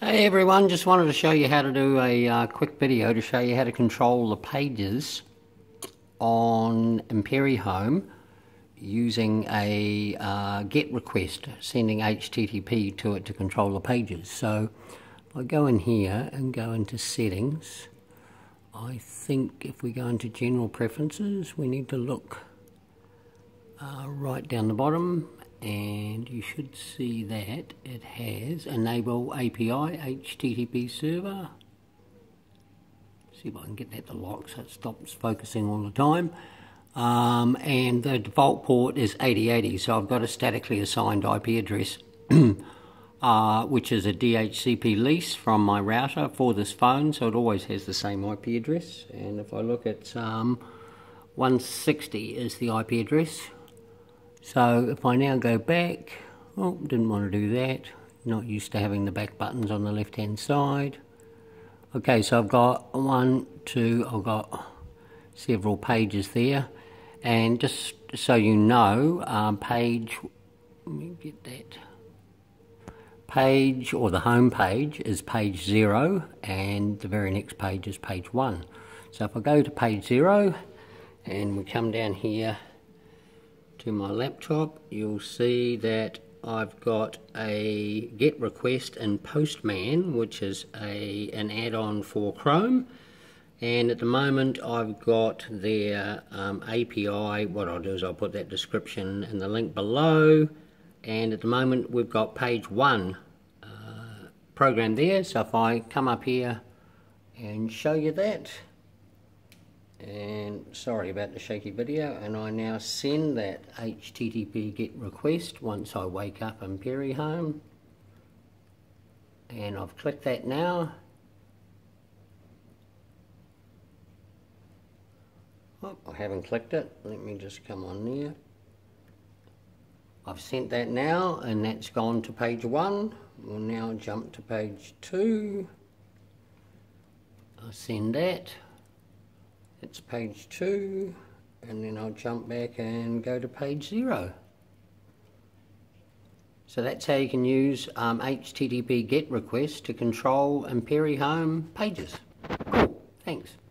Hey everyone, just wanted to show you how to do a quick video to show you how to control the pages on Imperihome using a GET request, sending HTTP to it to control the pages. So if I go in here and go into settings, I think if we go into general preferences, we need to look right down the bottom. And you should see that it has enable API HTTP server. See if I can get that to lock so it stops focusing all the time. And the default port is 8080, so I've got a statically assigned IP address, which is a DHCP lease from my router for this phone, so it always has the same IP address. And if I look at 160 is the IP address. So if I now go back, oh, didn't want to do that. Not used to having the back buttons on the left-hand side. Okay, so I've got I've got several pages there. And just so you know, let me get that. Page, or the home page, is page 0, and the very next page is page 1. So if I go to page 0, and we come down here to my laptop, you'll see that I've got a GET request in Postman, which is an add-on for Chrome, and at the moment I've got their API. What I'll do is I'll put that description in the link below, and at the moment we've got page 1 programmed there. So if I come up here and show you that, and sorry about the shaky video, and I now send that HTTP GET request once I wake up Imperihome, and I've clicked that now. Oh, I haven't clicked it. Let me just come on there. I've sent that now, and that's gone to page 1. We'll now jump to page 2. I'll send that. It's page 2, and then I'll jump back and go to page 0. So that's how you can use HTTP GET requests to control Imperihome pages. Cool, thanks.